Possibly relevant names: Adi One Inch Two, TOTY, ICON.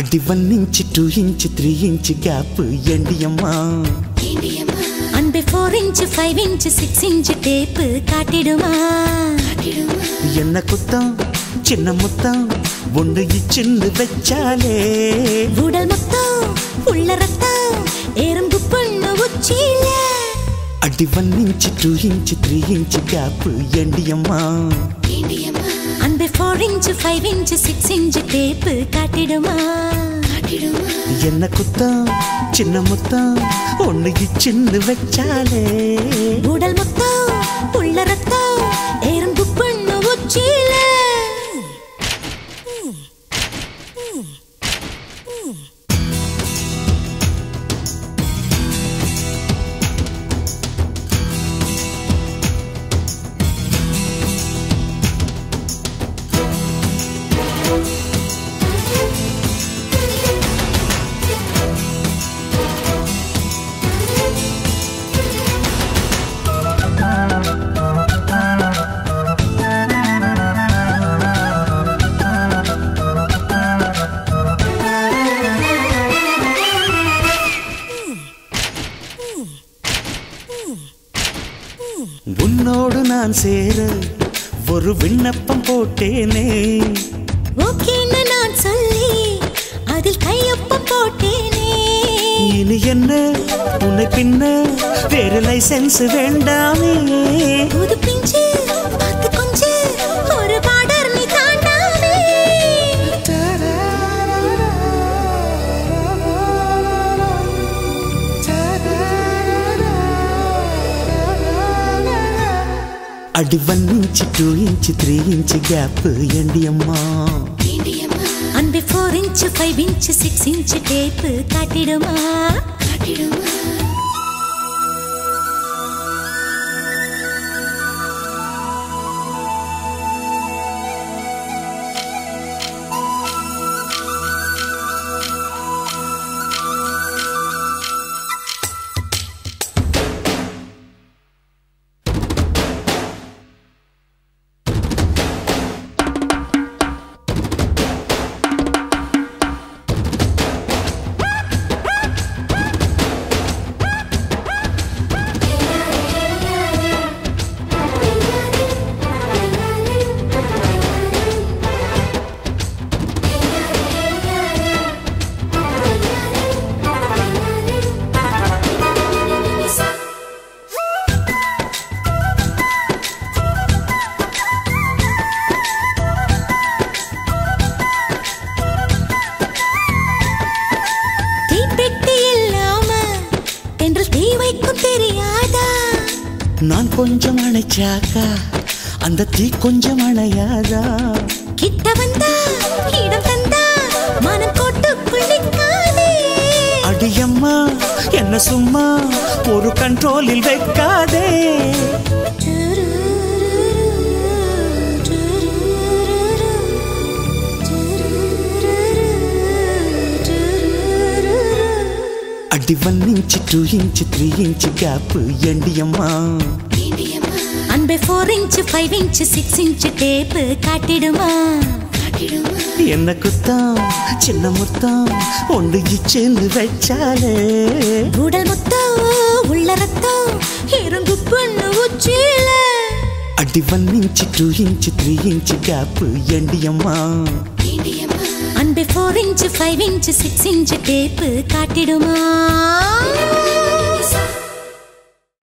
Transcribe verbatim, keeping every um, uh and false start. Adi one inch two inch three inch gap yendi amma yendi amma anbe four inch five inch six inch tape kaatiduma kaatiduma enna kuttam chinna muttam ondu ichinnu vechale udal muttam ulla rattam erumbu pannu uchila Adi one inch two inch three inch gap yendi amma yendi amma anbe four inch five inch six inch tape kaatiduma kaatiduma enna kuttam chinna muttam ondu ichinnu vechale udal muttam ulla rattam erumbu pannu uchila உன்னோடு நான் சேர ஒரு விண்ணப்பம் போட்டேனே ஓகேன்னு நான் சொல்லி அதில் கையொப்பம் போட்டேனே இனி என்ன உன்னை பின்ன வேற லைசென்ஸ் வேண்டாமே புது பிஞ்சு பார்த்து கொஞ்சு ஒரு பார்டர் நீ தாண்டாமே Adi one inch two inch three inch gap yendi amma yendi amma anbe four inch five inch six inch tape kaatiduma kaatiduma நான் கொஞ்சம் அணைச்சாக்கா அந்த தீ கொஞ்சம் அணையாதா கிட்ட வந்தா இடம் தந்தா மனம் கொட்டு குளிக்காதே அடியம்மா என்ன சும்மா ஒரு கண்ட்ரோலில் வைக்காதே Adi one inch two inch three inch gap yendi amma yendi amma anbe four inch five inch six inch tape kaatiduma kaatiduma enna kuttam chinna muttam ondu ichendu vechale udal muttam ulla rattam irungu pannu uchile Adi one inch two inch three inch gap yendi amma yendi amma anbe four inch five inch six inch tape kaatiduma